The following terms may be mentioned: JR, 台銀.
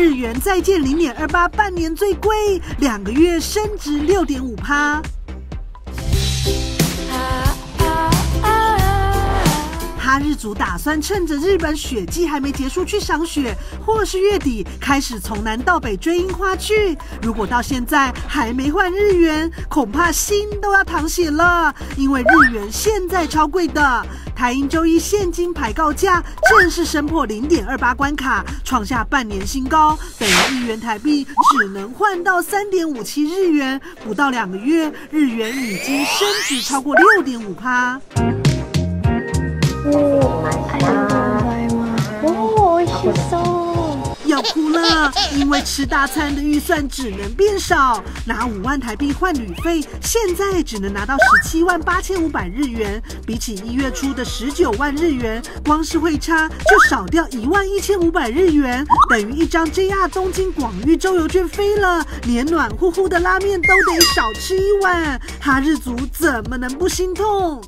日元再见0.28%，半年最贵，2个月升值6.5%。哈日族打算趁着日本雪季还没结束去赏雪，或是月底开始从南到北追樱花去。如果到现在还没换日元，恐怕心都要淌血了，因为日元现在超贵的。台银周一现金牌告价正式升破0.28关卡，创下半年新高，等于1元台币只能换到3.57日元，不到2个月，日元已经升值超过6.5%。要哭了，因为吃大餐的预算只能变少，拿5万台币换旅费，现在只能拿到178500日元，比起1月初的19万日元，光是汇差就少掉11500日元，等于一张 JR 东京广域周游券飞了，连暖乎乎的拉面都得少吃1碗，哈日族怎么能不心痛？